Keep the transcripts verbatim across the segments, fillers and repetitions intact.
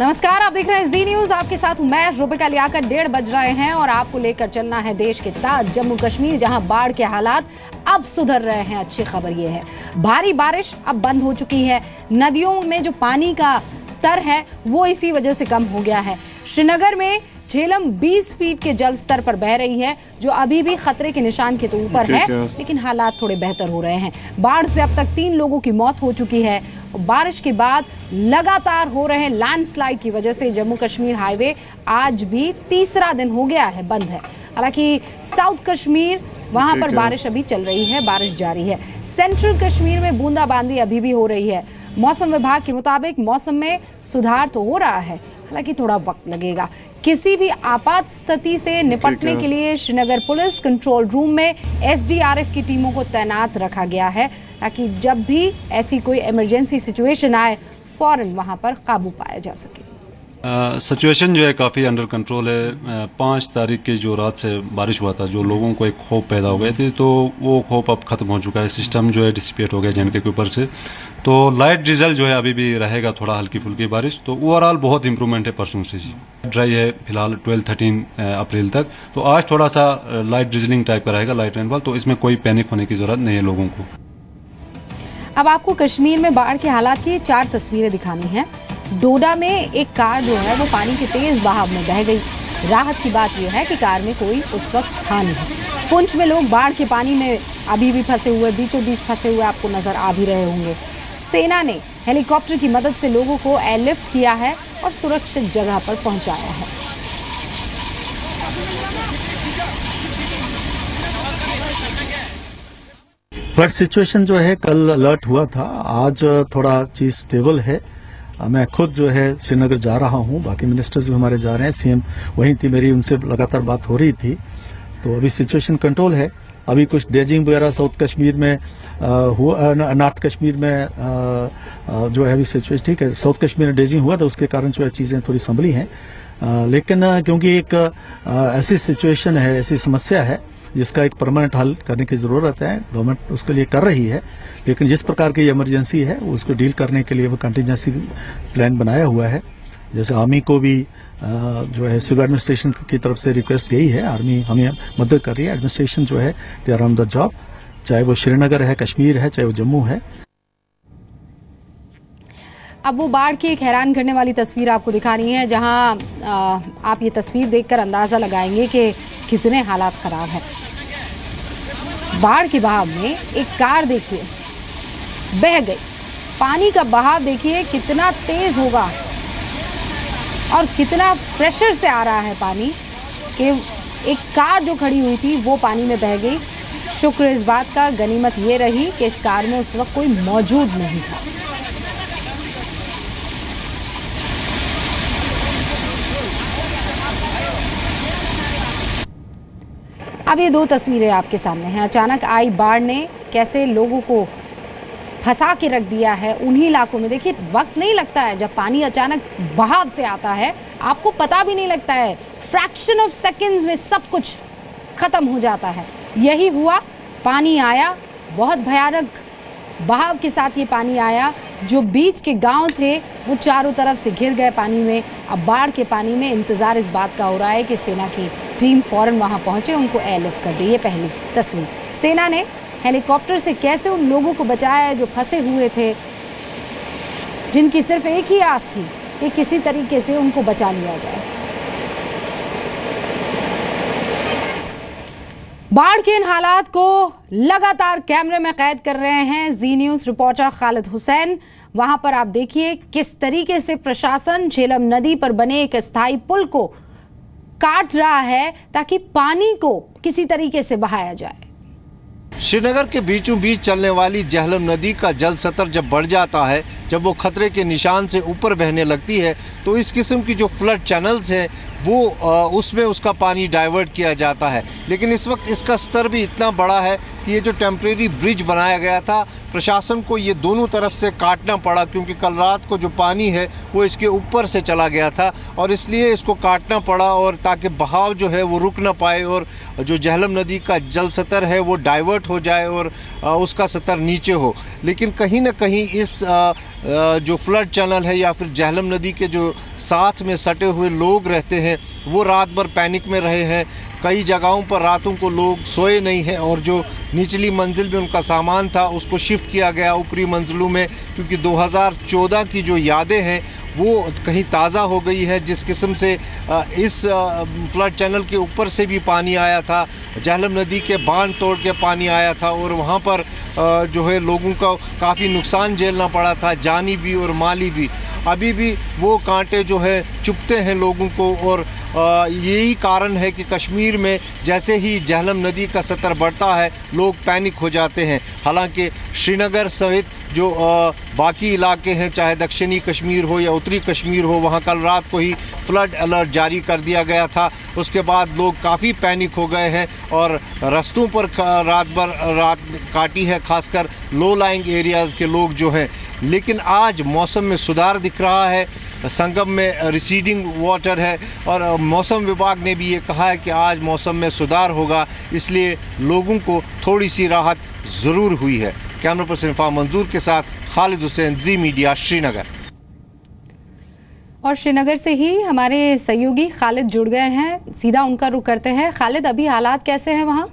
नमस्कार, आप देख रहे हैं जी न्यूज। आपके साथ मैं रूबिका लियाकत। डेढ़ बज रहे हैं और आपको लेकर चलना है देश के ताज जम्मू कश्मीर, जहां बाढ़ के हालात अब सुधर रहे हैं। अच्छी खबर ये है, भारी बारिश अब बंद हो चुकी है। नदियों में जो पानी का स्तर है वो इसी वजह से कम हो गया है। श्रीनगर में झेलम बीस फीट के जल स्तर पर बह रही है, जो अभी भी खतरे के निशान के तो ऊपर है, लेकिन हालात थोड़े बेहतर हो रहे हैं। बाढ़ से अब तक तीन लोगों की मौत हो चुकी है। बारिश के बाद लगातार हो रहे लैंडस्लाइड की वजह से जम्मू कश्मीर हाईवे आज भी तीसरा दिन हो गया है बंद है। हालांकि साउथ कश्मीर वहां पर बारिश अभी चल रही है, बारिश जारी है। सेंट्रल कश्मीर में बूंदाबांदी अभी भी हो रही है। मौसम विभाग के मुताबिक मौसम में सुधार तो हो रहा है, हालांकि थोड़ा वक्त लगेगा। किसी भी आपात स्थिति से निपटने के लिए श्रीनगर पुलिस कंट्रोल रूम में एस डी आर एफ की टीमों को तैनात रखा गया है, ताकि जब भी ऐसी कोई इमरजेंसी सिचुएशन आए फौरन वहां पर काबू पाया जा सके। सिचुएशन जो है काफ़ी अंडर कंट्रोल है। पाँच तारीख की जो रात से बारिश हुआ था, जो लोगों को एक खौफ पैदा हो गए थे, तो वो खौफ अब ख़त्म हो चुका है। सिस्टम जो है डिसिपेट हो गया जे एंड के ऊपर से, तो लाइट रिजल्ट जो है अभी भी रहेगा, थोड़ा हल्की फुल्की बारिश। तो ओवरऑल बहुत इंप्रूवमेंट है परसों से। जी ड्राई है फिलहाल ट्वेल्व थर्टीन अप्रैल तक, तो आज थोड़ा सा लाइट ड्रिजलिंग टाइप का रहेगा, लाइट रेनफॉल, तो इसमें कोई पैनिक होने की ज़रूरत नहीं है लोगों को। अब आपको कश्मीर में बाढ़ के हालात की चार तस्वीरें दिखानी हैं। डोडा में एक कार जो है वो पानी के तेज बहाव में बह गई। राहत की बात यह है कि कार में कोई उस वक्त था नहीं। पुंछ में लोग बाढ़ के पानी में अभी भी फंसे हुए, बीचों बीच फंसे हुए आपको नजर आ भी रहे होंगे। सेना ने हेलीकॉप्टर की मदद से लोगों को एयरलिफ्ट किया है और सुरक्षित जगह पर पहुंचाया है। फर्स्ट सिचुएशन जो है कल अलर्ट हुआ था, आज थोड़ा चीज स्टेबल है। मैं खुद जो है श्रीनगर जा रहा हूं, बाकी मिनिस्टर्स भी हमारे जा रहे हैं। सी एम वहीं थी मेरी, उनसे लगातार बात हो रही थी। तो अभी सिचुएशन कंट्रोल है। अभी कुछ डेजिंग वगैरह साउथ कश्मीर में हुआ, नॉर्थ कश्मीर में आ, जो है अभी सिचुएशन ठीक है। साउथ कश्मीर में डेजिंग हुआ था, उसके कारण जो है चीज़ें थोड़ी संभली हैं। लेकिन क्योंकि एक ऐसी सिचुएशन है, ऐसी समस्या है जिसका एक परमानेंट हल करने की ज़रूरत है। गवर्नमेंट उसके लिए कर रही है, लेकिन जिस प्रकार की इमरजेंसी है उसको डील करने के लिए वो कंटिजेंसी प्लान बनाया हुआ है। जैसे आर्मी को भी जो है सिविल एडमिनिस्ट्रेशन की तरफ से रिक्वेस्ट गई है, आर्मी हमें मदद कर रही है। एडमिनिस्ट्रेशन जो है they are on the job, चाहे वो श्रीनगर है, कश्मीर है, चाहे वो जम्मू है। अब वो बाढ़ की एक हैरान करने वाली तस्वीर आपको दिखानी है, जहां आप ये तस्वीर देखकर अंदाज़ा लगाएंगे कि कितने हालात ख़राब हैं। बाढ़ के बहाव में एक कार देखिए बह गई। पानी का बहाव देखिए कितना तेज़ होगा और कितना प्रेशर से आ रहा है पानी, कि एक कार जो खड़ी हुई थी वो पानी में बह गई। शुक्र इस बात का, गनीमत ये रही कि इस कार में उस वक्त कोई मौजूद नहीं था। अब ये दो तस्वीरें आपके सामने हैं। अचानक आई बाढ़ ने कैसे लोगों को फंसा के रख दिया है उन्हीं इलाकों में। देखिए, वक्त नहीं लगता है, जब पानी अचानक बहाव से आता है आपको पता भी नहीं लगता है, फ्रैक्शन ऑफ सेकंड्स में सब कुछ ख़त्म हो जाता है। यही हुआ, पानी आया, बहुत भयानक बहाव के साथ ये पानी आया। जो बीच के गांव थे वो चारों तरफ से घिर गए पानी में। अब बाढ़ के पानी में इंतज़ार इस बात का हो रहा है कि सेना की टीम फ़ौरन वहाँ पहुँचे, उनको एयरलिफ्ट कर दी। ये पहली तस्वीर, सेना ने हेलीकॉप्टर से कैसे उन लोगों को बचाया है जो फंसे हुए थे, जिनकी सिर्फ एक ही आस थी कि किसी तरीके से उनको बचा लिया जाए। बाढ़ के इन हालात को लगातार कैमरे में कैद कर रहे हैं जी न्यूज़ रिपोर्टर खालिद हुसैन। वहां पर आप देखिए किस तरीके से प्रशासन झेलम नदी पर बने एक स्थायी पुल को काट रहा है, ताकि पानी को किसी तरीके से बहाया जाए। श्रीनगर के बीचों बीच चलने वाली झेलम नदी का जल स्तर जब बढ़ जाता है, जब वो खतरे के निशान से ऊपर बहने लगती है, तो इस किस्म की जो फ्लड चैनल्स हैं वो उसमें उसका पानी डाइवर्ट किया जाता है। लेकिन इस वक्त इसका स्तर भी इतना बड़ा है कि ये जो टेम्प्रेरी ब्रिज बनाया गया था प्रशासन को ये दोनों तरफ से काटना पड़ा, क्योंकि कल रात को जो पानी है वो इसके ऊपर से चला गया था और इसलिए इसको काटना पड़ा और ताकि बहाव जो है वो रुक ना पाए और जो झेलम नदी का जल स्तर है वो डाइवर्ट हो जाए और उसका स्तर नीचे हो। लेकिन कहीं ना कहीं इस जो फ्लड चैनल है या फिर झेलम नदी के जो साथ में सटे हुए लोग रहते हैं वो रात भर पैनिक में रहे हैं। कई जगहों पर रातों को लोग सोए नहीं हैं और जो निचली मंजिल में उनका सामान था उसको शिफ्ट किया गया ऊपरी मंजिलों में, क्योंकि दो हज़ार चौदह की जो यादें हैं वो कहीं ताज़ा हो गई है। जिस किस्म से इस फ्लड चैनल के ऊपर से भी पानी आया था, झेलम नदी के बांध तोड़ के पानी आया था और वहाँ पर जो है लोगों को काफ़ी नुकसान झेलना पड़ा था, जानी भी और माली भी। अभी भी वो कांटे जो है चुभते हैं लोगों को और यही कारण है कि कश्मीर में जैसे ही झेलम नदी का स्तर बढ़ता है लोग पैनिक हो जाते हैं। हालांकि श्रीनगर सहित जो बाकी इलाके हैं, चाहे दक्षिणी कश्मीर हो या उत्तरी कश्मीर हो, वहाँ कल रात को ही फ्लड अलर्ट जारी कर दिया गया था। उसके बाद लोग काफ़ी पैनिक हो गए हैं और रास्तों पर रात भर रात काटी है, खासकर लो लाइंग एरियाज़ के लोग जो हैं। लेकिन आज मौसम में सुधार दिख रहा है, संगम में रिसीडिंग वाटर है और मौसम विभाग ने भी ये कहा है कि आज मौसम में सुधार होगा, इसलिए लोगों को थोड़ी सी राहत ज़रूर हुई है। कैमरा पर्सन इरफान मंजूर के साथ खालिद हुसैन, जी मीडिया, श्रीनगर। और श्रीनगर से ही हमारे सहयोगी खालिद जुड़ गए हैं, सीधा उनका रुख करते हैं। खालिद, अभी हालात कैसे हैं वहाँ?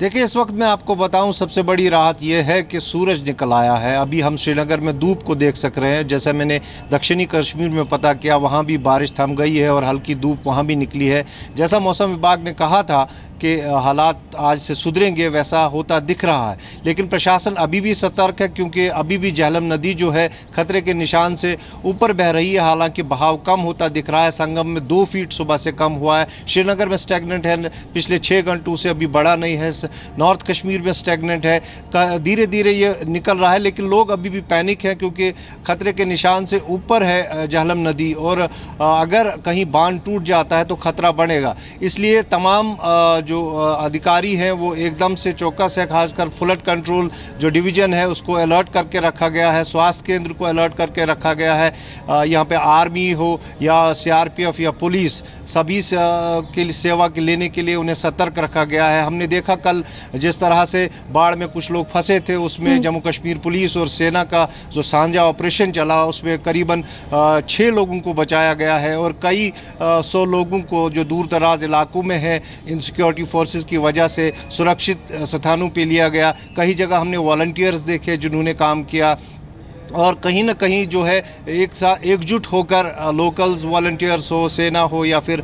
देखिए, इस वक्त मैं आपको बताऊं, सबसे बड़ी राहत यह है कि सूरज निकल आया है। अभी हम श्रीनगर में धूप को देख सक रहे हैं। जैसे मैंने दक्षिणी कश्मीर में पता किया, वहाँ भी बारिश थम गई है और हल्की धूप वहाँ भी निकली है। जैसा मौसम विभाग ने कहा था कि हालात आज से सुधरेंगे, वैसा होता दिख रहा है। लेकिन प्रशासन अभी भी सतर्क है, क्योंकि अभी भी झेलम नदी जो है खतरे के निशान से ऊपर बह रही है। हालांकि बहाव कम होता दिख रहा है, संगम में दो फीट सुबह से कम हुआ है। श्रीनगर में स्टैगनेंट है, पिछले छः घंटों से अभी बढ़ा नहीं है। नॉर्थ कश्मीर में स्टैगनेंट है, धीरे धीरे ये निकल रहा है। लेकिन लोग अभी भी पैनिक हैं, क्योंकि खतरे के निशान से ऊपर है झेलम नदी और अगर कहीं बांध टूट जाता है तो खतरा बढ़ेगा। इसलिए तमाम जो अधिकारी हैं वो एकदम से चौकस है, खासकर फ्लड कंट्रोल जो डिवीज़न है उसको अलर्ट करके रखा गया है, स्वास्थ्य केंद्र को अलर्ट करके रखा गया है। यहाँ पे आर्मी हो या सी आर पी एफ या पुलिस, सभी के सेवा के लेने के लिए उन्हें सतर्क रखा गया है। हमने देखा कल जिस तरह से बाढ़ में कुछ लोग फंसे थे, उसमें जम्मू कश्मीर पुलिस और सेना का जो साझा ऑपरेशन चला उसमें करीबन छः लोगों को बचाया गया है और कई सौ लोगों को जो दूर दराज इलाकों में हैं इनसिक्योरिटी फोर्सेस की वजह से सुरक्षित स्थानों पे लिया गया। कई जगह हमने वॉलंटियर्स देखे जिन्होंने काम किया और कहीं ना कहीं जो है एक साथ एकजुट होकर लोकल्स, वॉलंटियर्स हो, सेना हो या फिर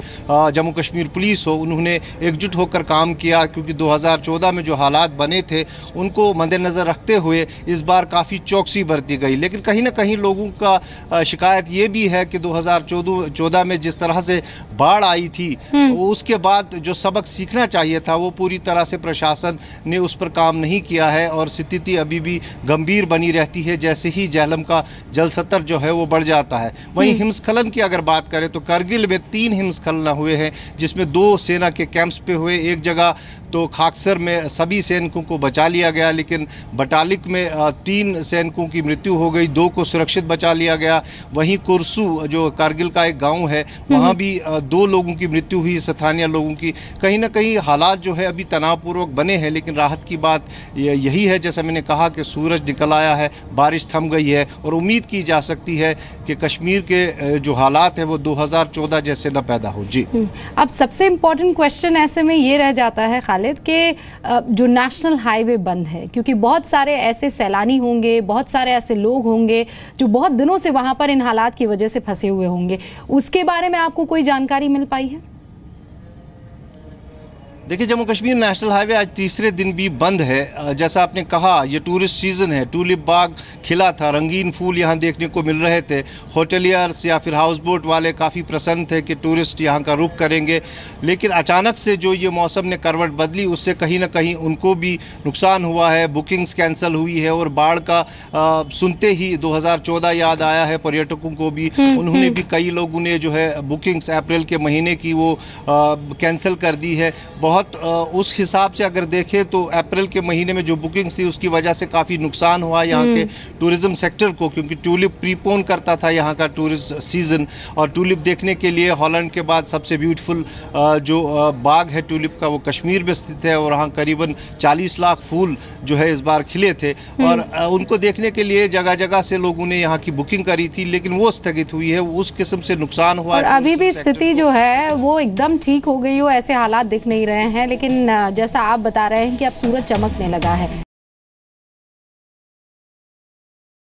जम्मू कश्मीर पुलिस हो, उन्होंने एकजुट होकर काम किया। क्योंकि दो हज़ार चौदह में जो हालात बने थे उनको मद्देनज़र रखते हुए इस बार काफ़ी चौकसी बरती गई। लेकिन कहीं ना कहीं लोगों का शिकायत ये भी है कि दो हज़ार चौदह में जिस तरह से बाढ़ आई थी उसके बाद जो सबक सीखना चाहिए था वो पूरी तरह से प्रशासन ने उस पर काम नहीं किया है और स्थिति अभी भी गंभीर बनी रहती है। जैसे ही झेलम का जलस्तर जो है वो बढ़ जाता है, वहीं हिमस्खलन की अगर बात करें तो करगिल में तीन हिमस्खलन हुए हैं, जिसमें दो सेना के कैंप्स पे हुए। एक जगह तो खाकसर में सभी सैनिकों को बचा लिया गया, लेकिन बटालिक में तीन सैनिकों की मृत्यु हो गई, दो को सुरक्षित बचा लिया गया। वहीं कुरसू जो करगिल का एक गाँव है वहाँ भी दो लोगों की मृत्यु हुई, स्थानीय लोगों की। कहीं ना कहीं हालात जो है अभी तनावपूर्वक बने हैं, लेकिन राहत की बात यही है, जैसा मैंने कहा कि सूरज निकल आया है, बारिश थम गई है और उम्मीद की जा सकती है कि कश्मीर के जो हालात है वो दो हज़ार चौदह जैसे न पैदा हो। जी, अब सबसे इम्पोर्टेंट क्वेश्चन ऐसे में ये रह जाता है खालिद कि जो नेशनल हाईवे बंद है, क्योंकि बहुत सारे ऐसे सैलानी होंगे, बहुत सारे ऐसे लोग होंगे जो बहुत दिनों से वहाँ पर इन हालात की वजह से फंसे हुए होंगे, उसके बारे में आपको कोई जानकारी मिल पाई है? देखिए, जम्मू कश्मीर नेशनल हाईवे आज तीसरे दिन भी बंद है। जैसा आपने कहा, ये टूरिस्ट सीज़न है, टूलिप बाग खिला था, रंगीन फूल यहाँ देखने को मिल रहे थे। होटलियर्स या फिर हाउस बोट वाले काफ़ी प्रसन्न थे कि टूरिस्ट यहाँ का रुख करेंगे, लेकिन अचानक से जो ये मौसम ने करवट बदली उससे कहीं ना कहीं उनको भी नुकसान हुआ है, बुकिंग्स कैंसिल हुई है और बाढ़ का आ, सुनते ही दो हज़ार चौदह याद आया है पर्यटकों को भी। उन्होंने भी, कई लोगों ने जो है बुकिंग्स अप्रैल के महीने की वो कैंसिल कर दी है। बहुत बहुत उस हिसाब से अगर देखें तो अप्रैल के महीने में जो बुकिंग्स थी उसकी वजह से काफ़ी नुकसान हुआ यहाँ के टूरिज़म सेक्टर को, क्योंकि टूलिप प्रीपोन करता था यहाँ का टूरिस्ट सीज़न। और टूलिप देखने के लिए हॉलैंड के बाद सबसे ब्यूटीफुल जो बाग है टूलिप का वो कश्मीर में स्थित है, और वहाँ करीबन चालीस लाख फूल जो है इस बार खिले थे और उनको देखने के लिए जगह जगह से लोगों ने यहाँ की बुकिंग करी थी, लेकिन वो स्थगित हुई है। उस किस्म से नुकसान हुआ। और अभी भी स्थिति जो है वो एकदम ठीक हो गई हो ऐसे हालात दिख नहीं रहे हैं, लेकिन जैसा आप बता रहे हैं कि अब सूरज चमकने लगा है।